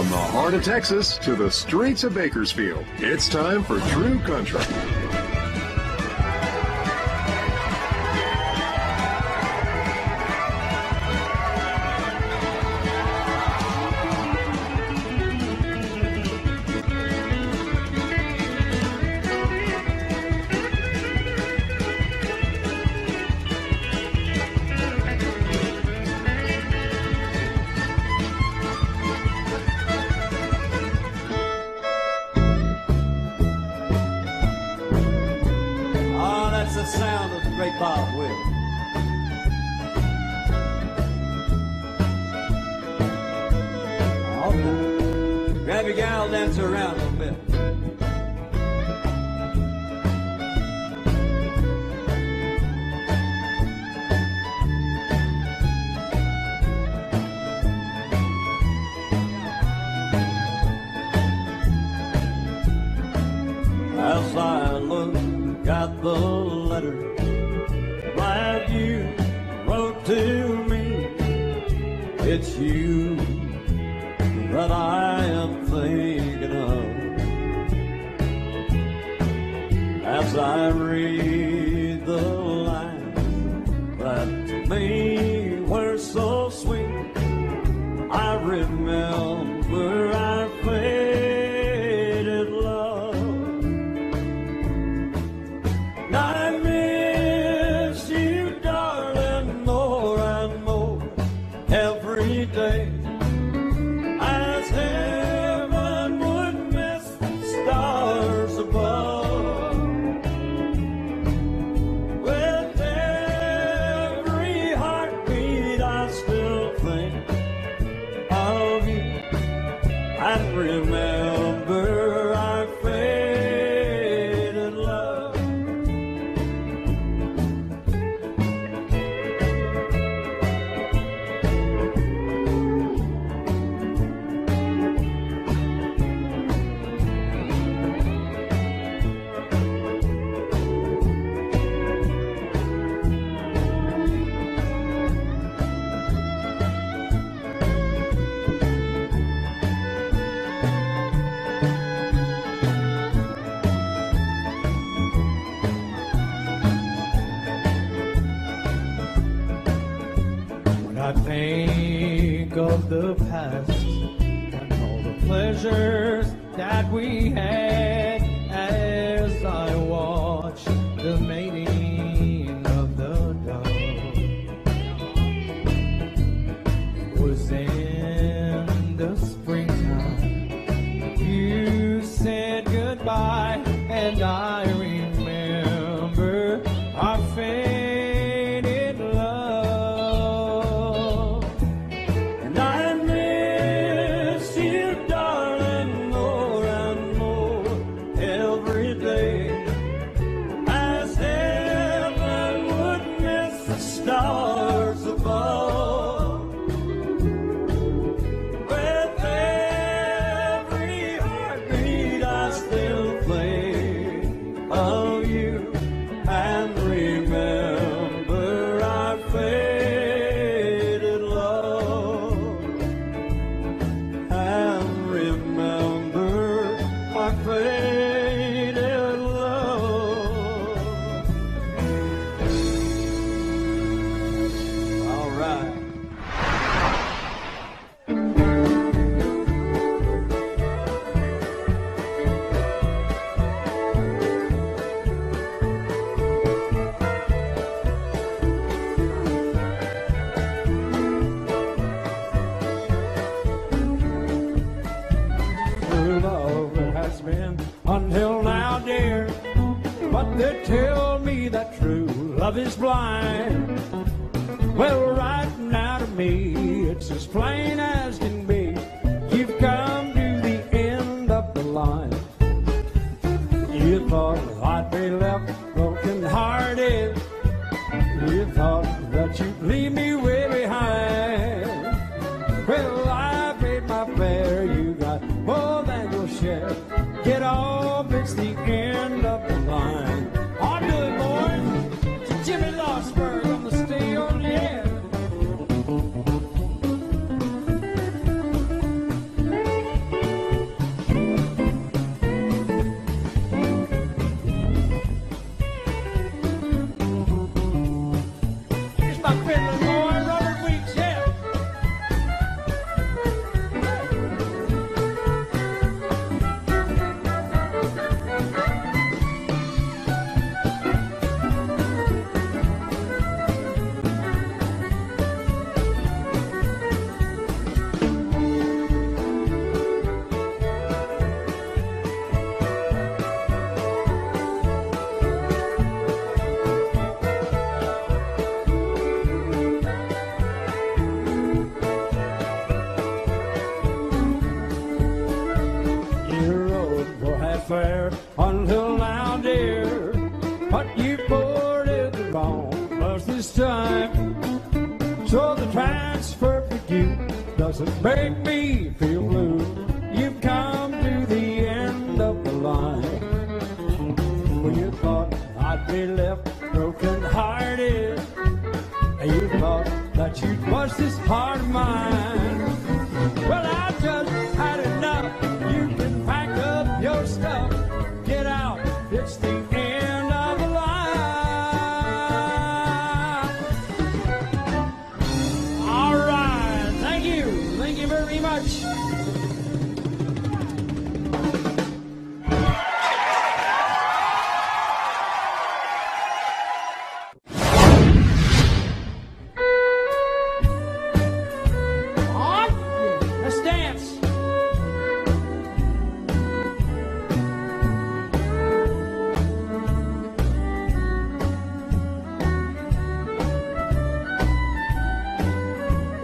From the heart of Texas to the streets of Bakersfield, it's time for True Country. Bob Wills. All right. Grab your gal, dance her around a little bit. As I look at the letter that you wrote to me, it's you that I am thinking of. As I read the lines that to me were so sweet, I remember our faded love. The past and all the pleasures that we had, as I watched the mating of the dove. It was in the springtime you said goodbye, and I remember our fate. Is blind. Well, right now to me it's as plain as can be. You've come to the end of the line. You thought I'd be left broken hearted. You thought that you'd leave me way behind. Well, I paid my fare. You got more than your share. Get off, it's the end of the line. fair until now, dear. What you poured is the wrong us this time. So the transfer for you doesn't make me feel blue. You've come to the end of the line. Well, you thought I'd be left broken hearted, and you thought that you'd watch this heart of mine. Well, I just had enough. You can pack up your stuff, get out, it's the end of the line. All right, thank you very much.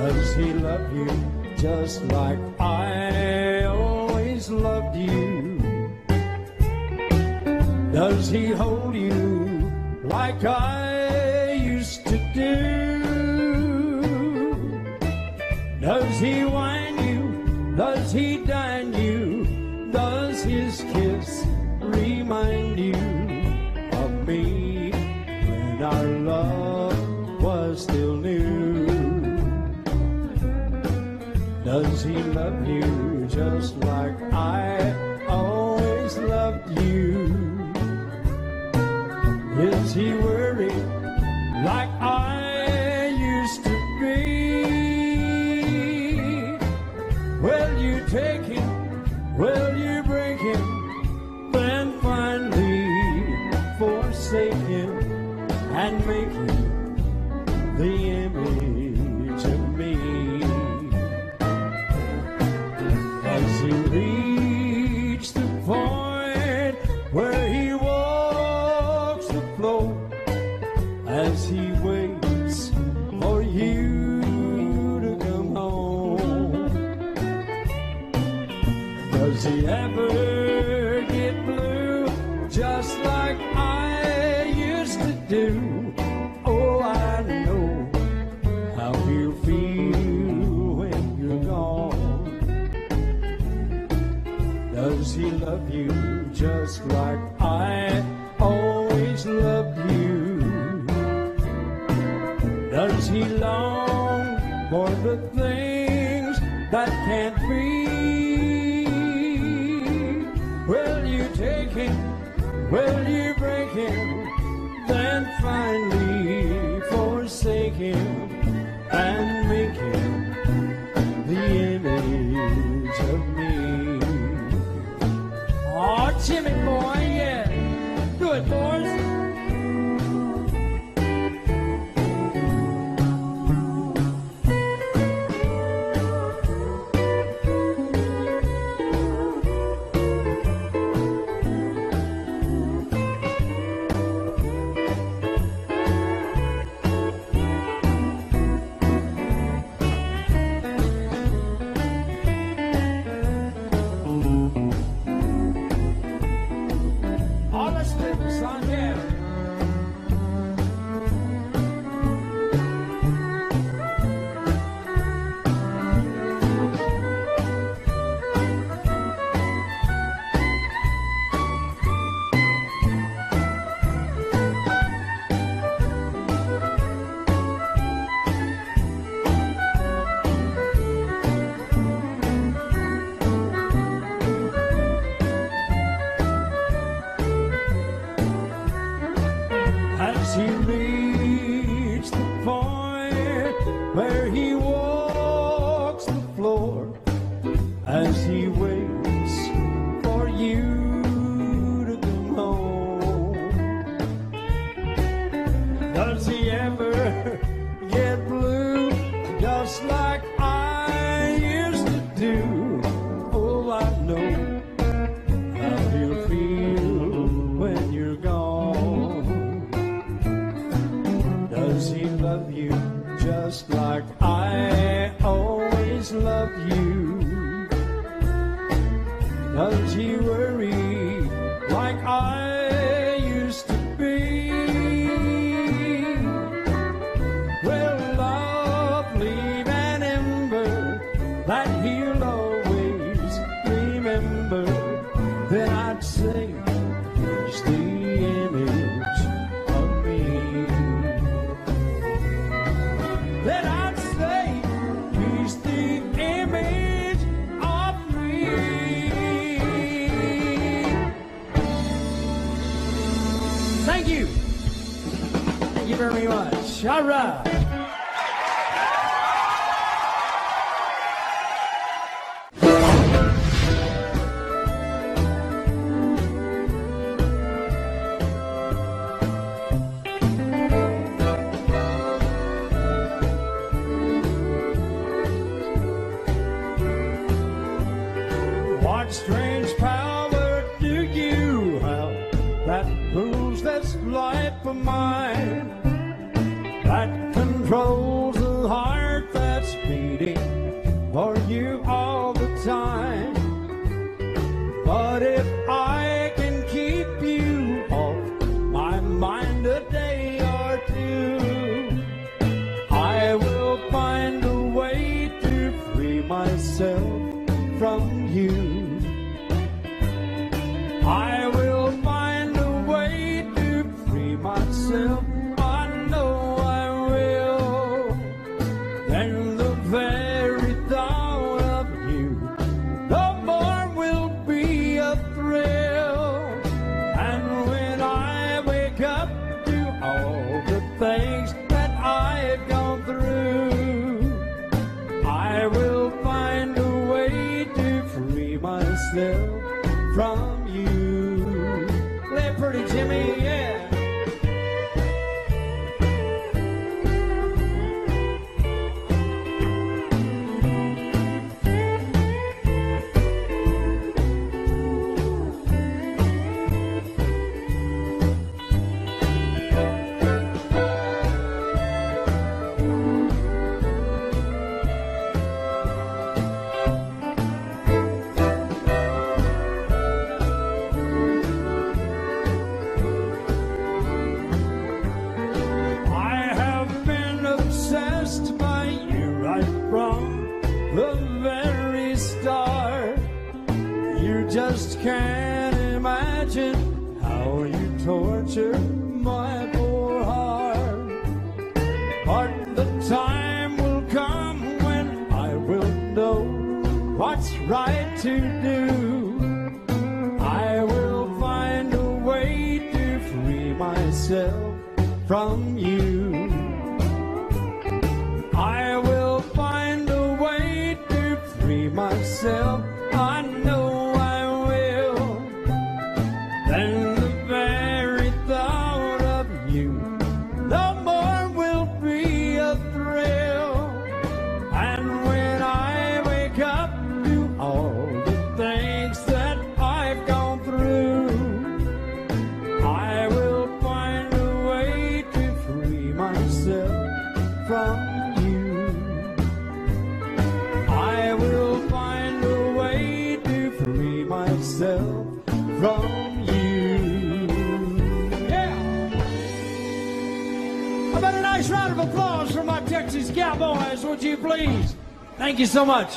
Does he love you just like I always loved you? Does he hold you like I used to do? Does he wine you? Does he dine you? Does his kiss remind you of me when our love was still new? Does he love you just like I always loved you? Is he worried like I used to be? Will you take him? Will you break him? Then finally forsake him and make him the image of me. Does he reach the point where he walks the floor as he waits for you to come home? Does he ever get blue just like I used to do? Oh, I know how you feel when you're gone. Does he love you just like I always loved you? Does he long for the things that can't be? Will you take him? Will you break him? Then finally forsake him and make him the image of me. Oh, Jimmy boy, yeah. Do it, boys. Has he reached the point where he walks the floor as he waits for you to come home? Does he ever get blue just like I used to do? Oh, I know how he'll feel when you're gone. Does he love you just like I always loved you? Does he worry like I used to be. Well, love, leave an ember that he'll always remember. Then I'd say it's the image of me. Then I'd say he's the image. Thank you. Thank you very much. All right. Thank you so much.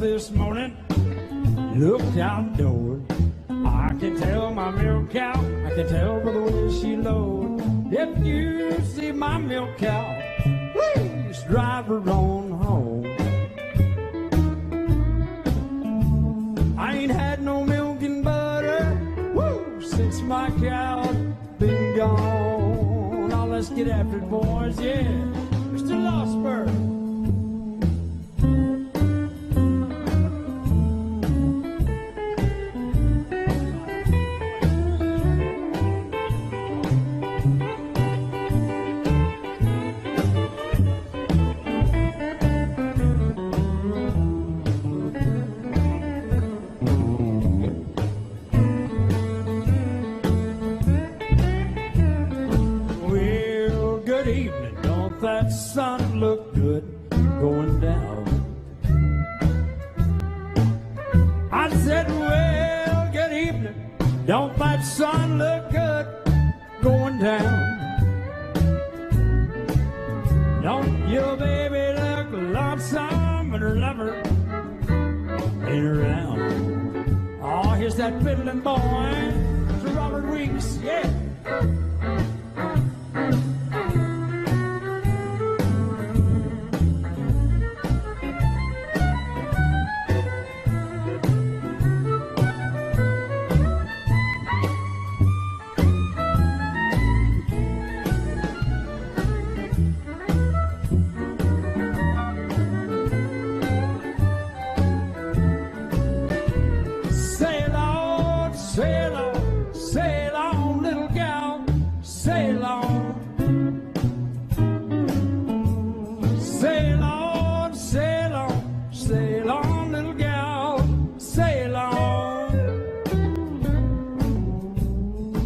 This morning, looked outdoors. I can tell my milk cow, I can tell by the way she lowed. If you see my milk cow, please drive her on home. I ain't had no milk and butter, woo, since my cow's been gone. Now let's get after it, boys, yeah. Mr. Losberg. good going down. I said, well, good evening. Don't fight, son, look good going down. Don't your baby look lonesome and her lover ain't around. Oh, here's that fiddling boy, Sir Robert Weeks, yeah.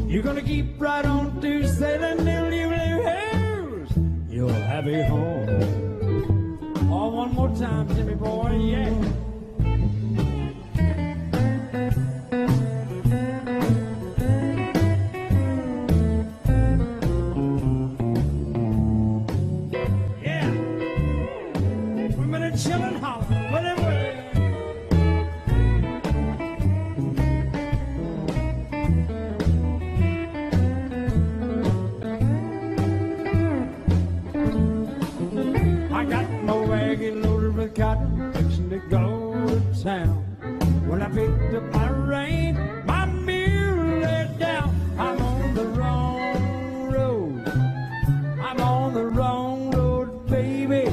You're gonna keep right on to sailing till you leave hills. You'll have a home. Oh, one more time, Jimmy boy, yeah. Cotton, fixing to go to town. When I picked up my rein, my mule let down. I'm on the wrong road. I'm on the wrong road, baby.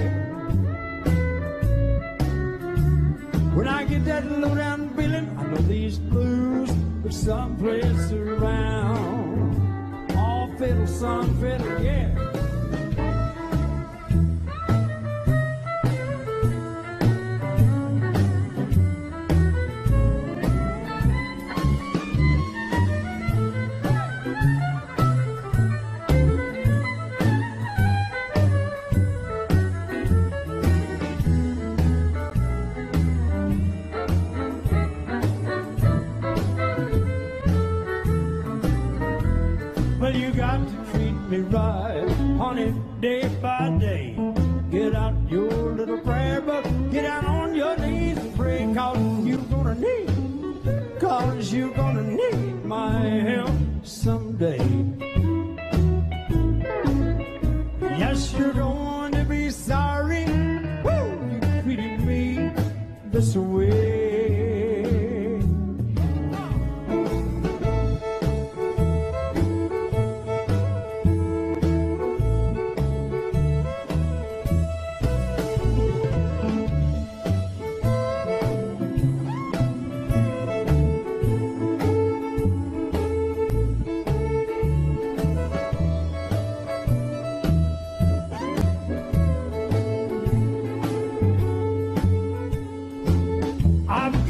When I get that low-down feeling, I know these blues are someplace around. All fiddle, some fiddle, yeah. Well, you got to treat me right, honey, day by day. Get out your little prayer book, get out on your knees and pray, cause you're gonna need, my help someday. Yes, you're going to be sorry, woo, you treated me this way.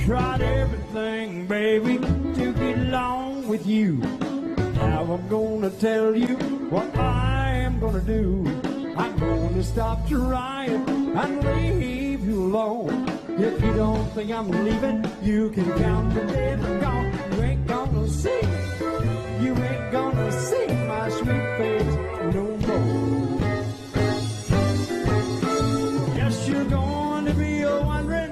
Tried everything, baby, to get along with you. Now I'm gonna tell you what I'm gonna do. I'm gonna stop trying and leave you alone. If you don't think I'm leaving, you can count the days I'm gone. You ain't gonna see me. You ain't gonna see my sweet face no more. Yes, you're going to be a wondering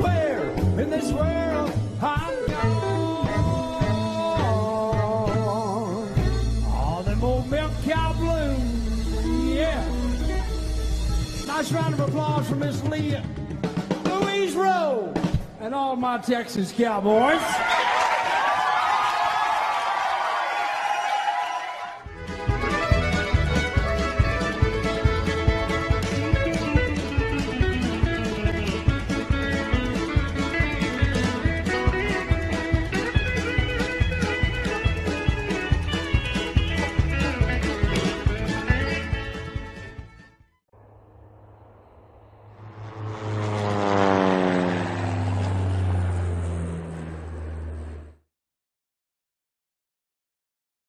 where in this world I'm gone. All them old milk cow blues, yeah. Nice round of applause for Miss Leah Louise Rowe and all my Texas cowboys.